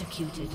executed.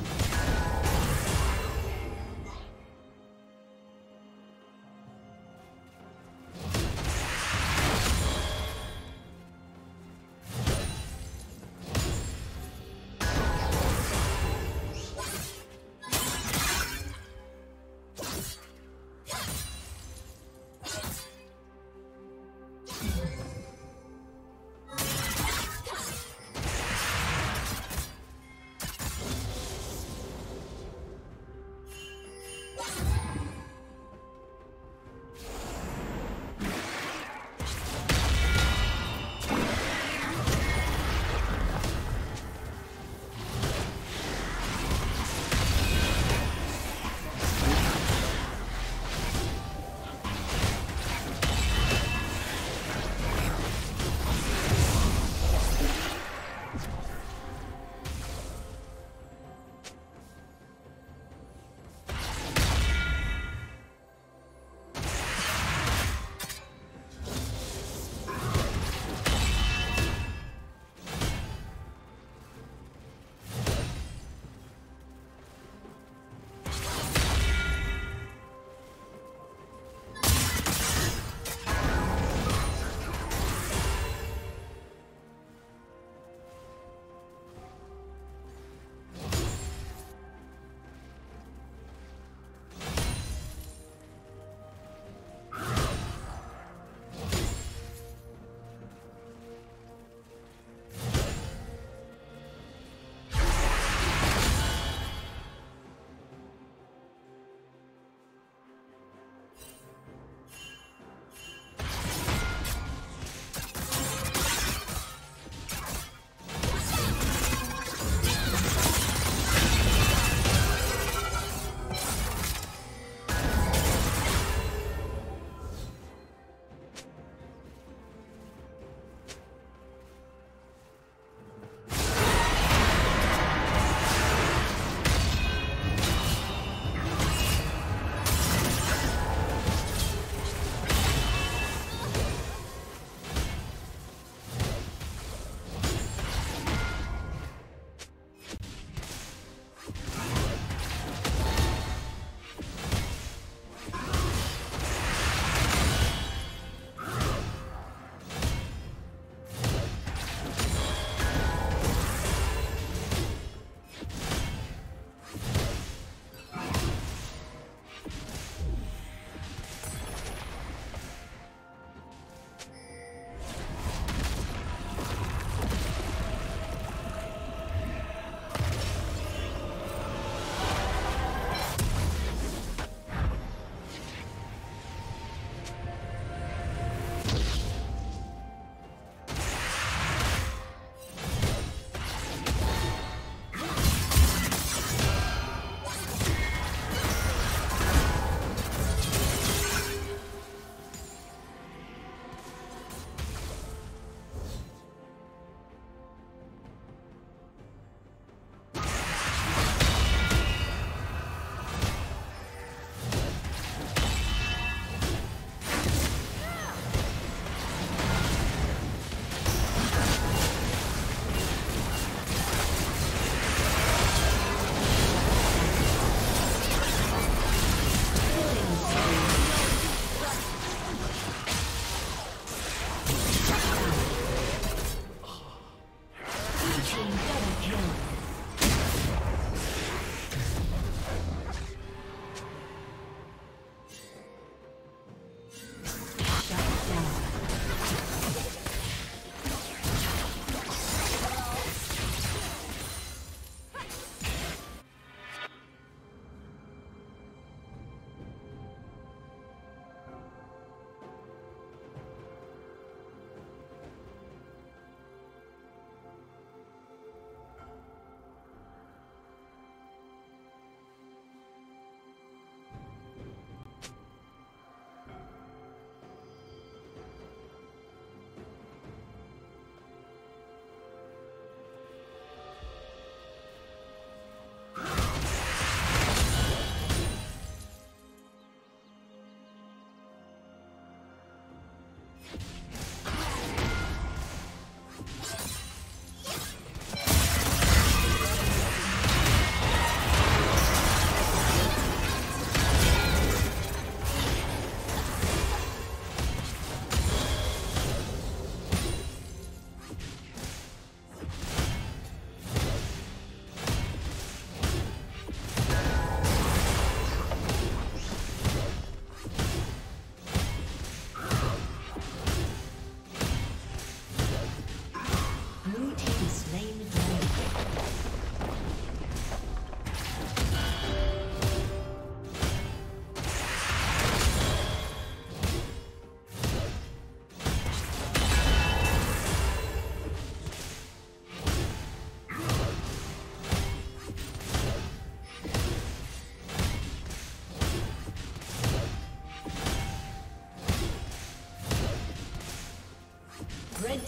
Red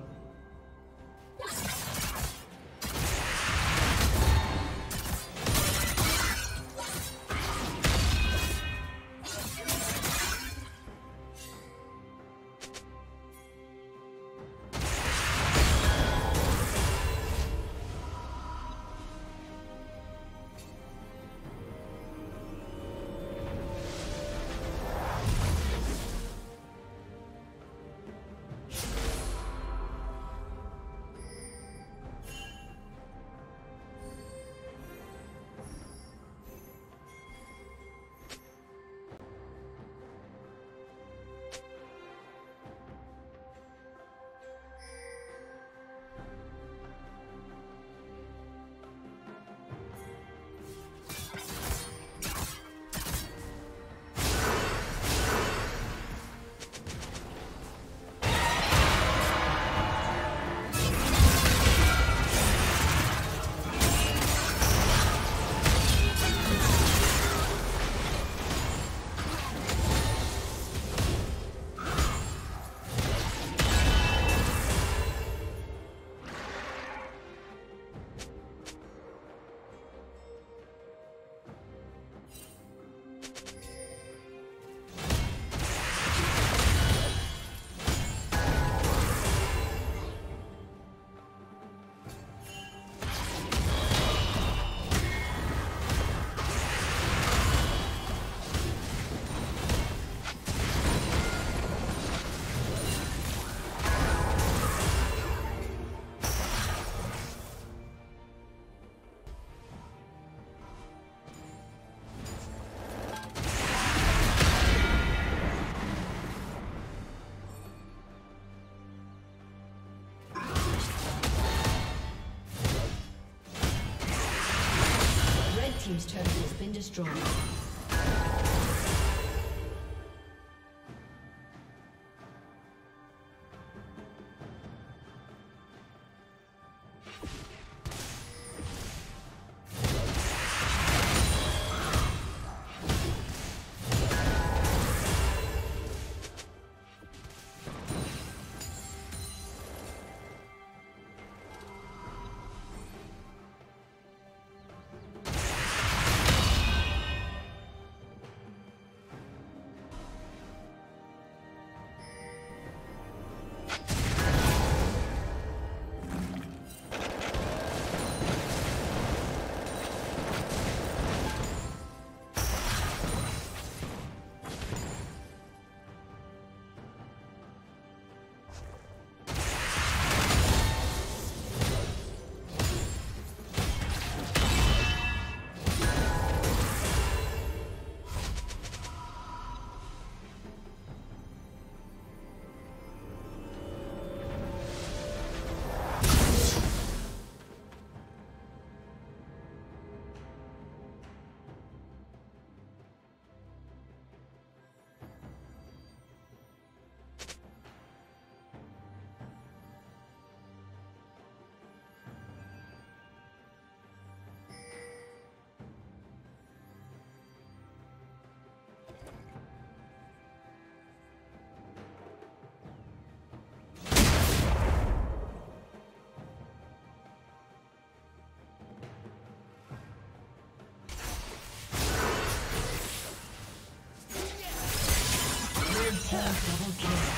Team's turret has been destroyed. Double kill.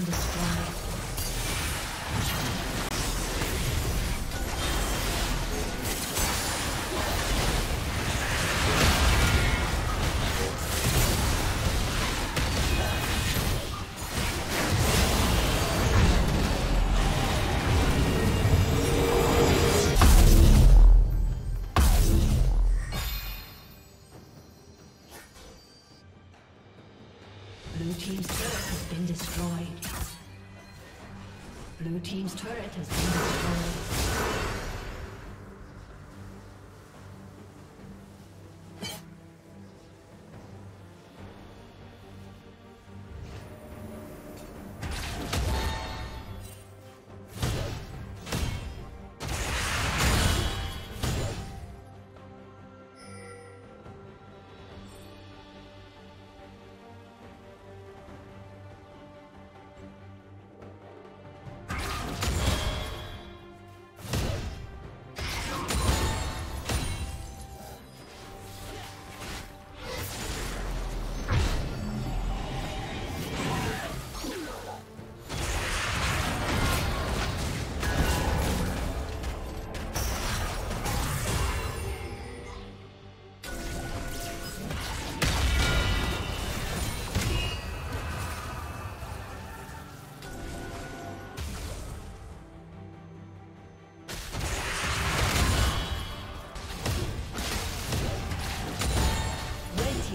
been destroyed. Blue team's turret has been destroyed. Blue team's turret has been destroyed.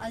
A